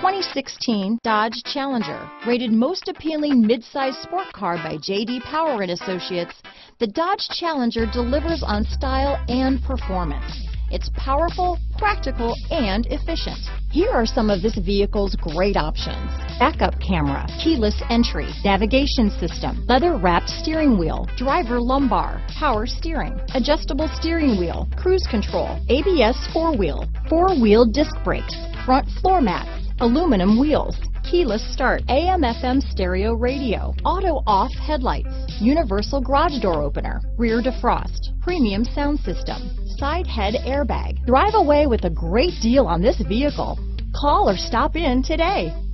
2016 Dodge Challenger. Rated most appealing mid-size sport car by JD Power and Associates, the Dodge Challenger delivers on style and performance. It's powerful, practical, and efficient. Here are some of this vehicle's great options: backup camera, keyless entry, navigation system, leather-wrapped steering wheel, driver lumbar, power steering, adjustable steering wheel, cruise control, ABS four-wheel disc brakes, front floor mats, aluminum wheels, keyless start, AM/FM stereo radio, auto-off headlights, universal garage door opener, rear defrost, premium sound system, side head airbag. Drive away with a great deal on this vehicle. Call or stop in today.